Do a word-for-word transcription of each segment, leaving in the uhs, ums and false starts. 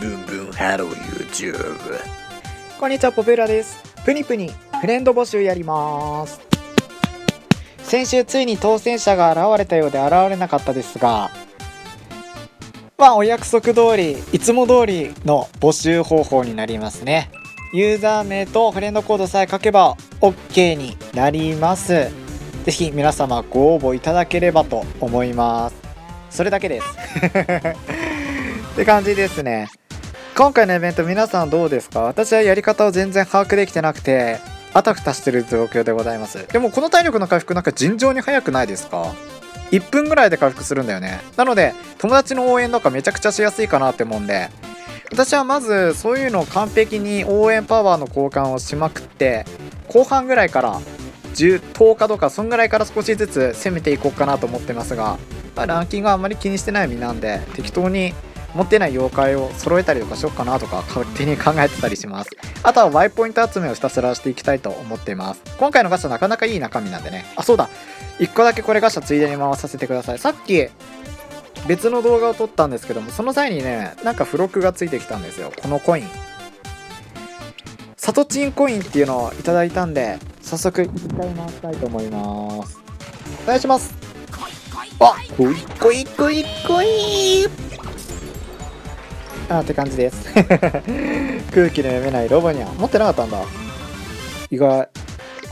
ブンブンハロー YouTube。 こんにちは、ポプーラです。プニプニフレンド募集やります。先週ついに当選者が現れたようで現れなかったですが、まあお約束通りいつも通りの募集方法になりますね。ユーザー名とフレンドコードさえ書けば OK になります。ぜひ皆様ご応募いただければと思います。それだけですって感じですね。今回のイベント皆さんどうですか？私はやり方を全然把握できてなくてあたふたしてる状況でございます。でもこの体力の回復なんか尋常に早くないですか？いっぷんぐらいで回復するんだよね。なので友達の応援とかめちゃくちゃしやすいかなって思うんで、私はまずそういうのを完璧に応援パワーの交換をしまくって、後半ぐらいからじゅう、とおかとかそんぐらいから少しずつ攻めていこうかなと思ってますが、まあ、ランキングはあんまり気にしてない身なんで適当に持ってない妖怪を揃えたりとかしよっかなとか勝手に考えてたりします。あとは Y ポイント集めをひたすらしていきたいと思っています。今回のガチャなかなかいい中身なんでね。あ、そうだ、いっこだけこれガチャついでに回させてください。さっき別の動画を撮ったんですけども、その際にねなんか付録がついてきたんですよ。このコイン、サトチンコインっていうのをいただいたんで、早速いっかい回したいと思います。お願いします。あ、こいこいこいこいあーって感じです空気の読めないロボニャン持ってなかったんだ、意外。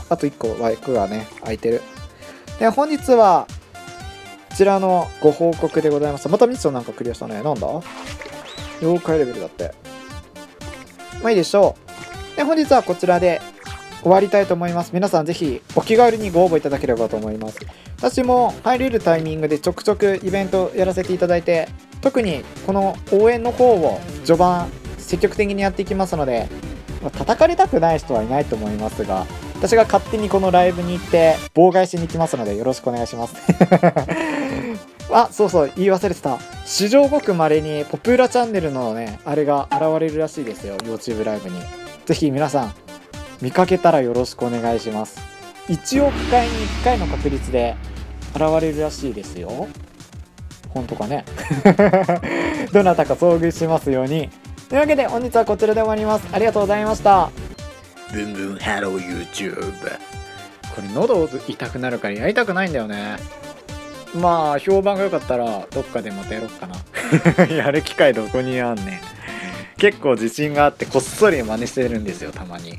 あといっこ枠がね空いてる。で、本日はこちらのご報告でございました。またミッションなんかクリアしたね。なんだ、妖怪レベルだって。まあいいでしょう。で、本日はこちらで終わりたいと思います。皆さんぜひお気軽にご応募いただければと思います。私も入れるタイミングでちょくちょくイベントやらせていただいて、特にこの応援の方を序盤積極的にやっていきますので、叩かれたくない人はいないと思いますが、私が勝手にこのライブに行って妨害しに行きますのでよろしくお願いしますあ、そうそう、言い忘れてた。史上ごく稀にポプーラチャンネルのねあれが現れるらしいですよ、 YouTube ライブに。ぜひ皆さん見かけたらよろしくお願いします。いちおくかいにいっかいの確率で現れるらしいですよ。本当かねどなたか遭遇しますように。というわけで本日はこちらで終わります。ありがとうございました。ブンブンハロー YouTube。 これ喉痛くなるからやりたくないんだよね。まあ評判が良かったらどっかでまたやろっかなやる機会どこにあんねん。結構自信があってこっそり真似してるんですよ、たまに。